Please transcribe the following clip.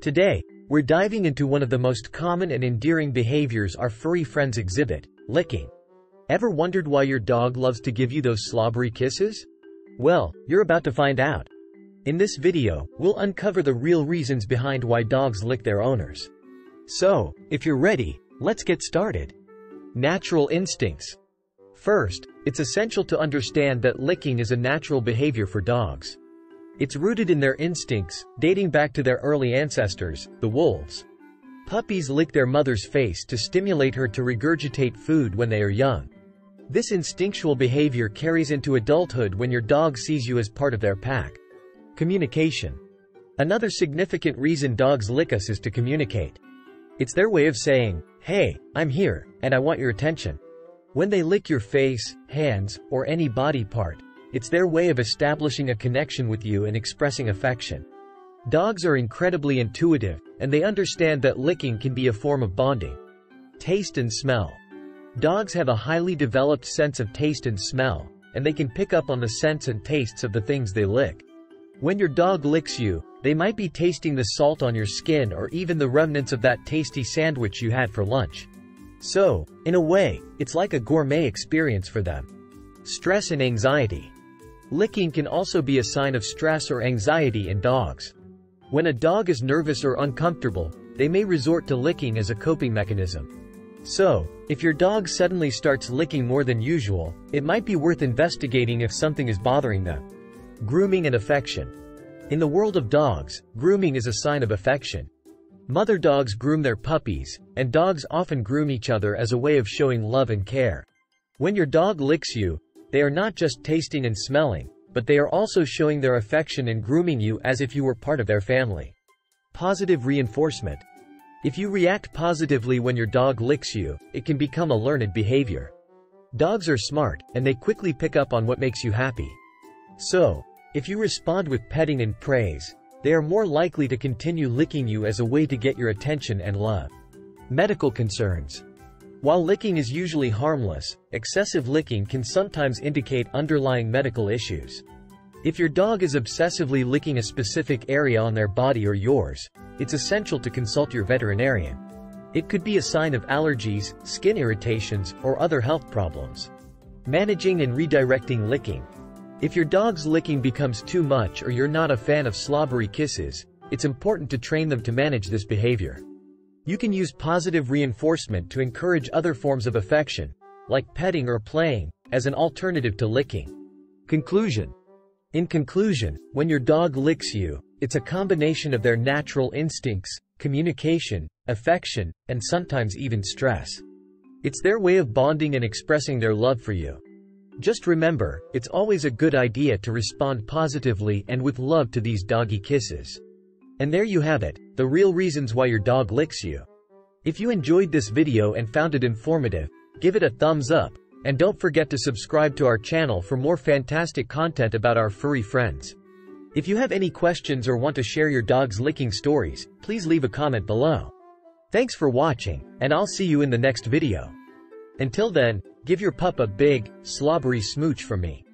Today, we're diving into one of the most common and endearing behaviors our furry friends exhibit, licking. Ever wondered why your dog loves to give you those slobbery kisses? Well, you're about to find out. In this video, we'll uncover the real reasons behind why dogs lick their owners. So, if you're ready, let's get started. Natural instincts. First, it's essential to understand that licking is a natural behavior for dogs. It's rooted in their instincts, dating back to their early ancestors, the wolves. Puppies lick their mother's face to stimulate her to regurgitate food when they are young. This instinctual behavior carries into adulthood when your dog sees you as part of their pack. Communication. Another significant reason dogs lick us is to communicate. It's their way of saying, "Hey, I'm here, and I want your attention." When they lick your face, hands, or any body part, it's their way of establishing a connection with you and expressing affection. Dogs are incredibly intuitive, and they understand that licking can be a form of bonding. Taste and smell. Dogs have a highly developed sense of taste and smell, and they can pick up on the scents and tastes of the things they lick. When your dog licks you, they might be tasting the salt on your skin or even the remnants of that tasty sandwich you had for lunch. So, in a way, it's like a gourmet experience for them. Stress and anxiety. Licking can also be a sign of stress or anxiety in dogs. When a dog is nervous or uncomfortable, they may resort to licking as a coping mechanism. So, if your dog suddenly starts licking more than usual, it might be worth investigating if something is bothering them. Grooming and affection. In the world of dogs, grooming is a sign of affection. Mother dogs groom their puppies, and dogs often groom each other as a way of showing love and care. When your dog licks you, they are not just tasting and smelling, but they are also showing their affection and grooming you as if you were part of their family. Positive reinforcement. If you react positively when your dog licks you, it can become a learned behavior. Dogs are smart, and they quickly pick up on what makes you happy. So, if you respond with petting and praise, they are more likely to continue licking you as a way to get your attention and love. Medical concerns. While licking is usually harmless, excessive licking can sometimes indicate underlying medical issues. If your dog is obsessively licking a specific area on their body or yours, it's essential to consult your veterinarian. It could be a sign of allergies, skin irritations, or other health problems. Managing and redirecting licking. If your dog's licking becomes too much or you're not a fan of slobbery kisses, it's important to train them to manage this behavior. You can use positive reinforcement to encourage other forms of affection, like petting or playing, as an alternative to licking. Conclusion. In conclusion, when your dog licks you, it's a combination of their natural instincts, communication, affection, and sometimes even stress. It's their way of bonding and expressing their love for you. Just remember, it's always a good idea to respond positively and with love to these doggy kisses. And there you have it, the real reasons why your dog licks you. If you enjoyed this video and found it informative, give it a thumbs up, and don't forget to subscribe to our channel for more fantastic content about our furry friends. If you have any questions or want to share your dog's licking stories, please leave a comment below. Thanks for watching, and I'll see you in the next video. Until then, give your pup a big, slobbery smooch from me.